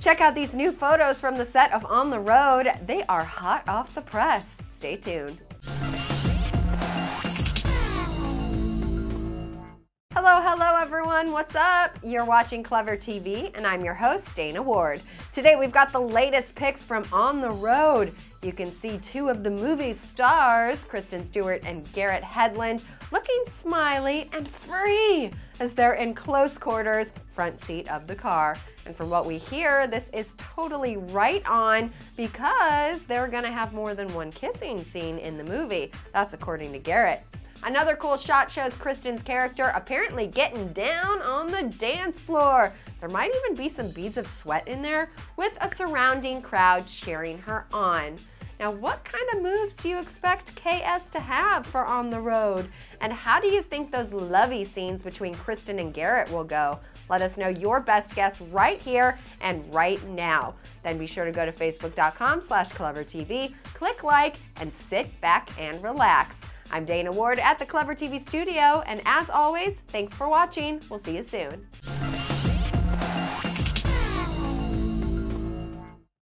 Check out these new photos from the set of On the Road. They are hot off the press. Stay tuned. Hello, hello everyone, what's up? You're watching Clevver TV and I'm your host, Dana Ward. Today we've got the latest picks from On the Road. You can see two of the movie's stars, Kristen Stewart and Garrett Hedlund, looking smiley and free as they're in close quarters, front seat of the car. And from what we hear, this is totally right on because they're gonna have more than one kissing scene in the movie. That's according to Garrett. Another cool shot shows Kristen's character apparently getting down on the dance floor. There might even be some beads of sweat in there, with a surrounding crowd cheering her on. Now, what kind of moves do you expect KS to have for On the Road? And how do you think those lovey scenes between Kristen and Garrett will go? Let us know your best guess right here and right now. Then be sure to go to facebook.com/clevertv, click like, and sit back and relax. I'm Dana Ward at the Clevver TV studio, and as always, thanks for watching. We'll see you soon.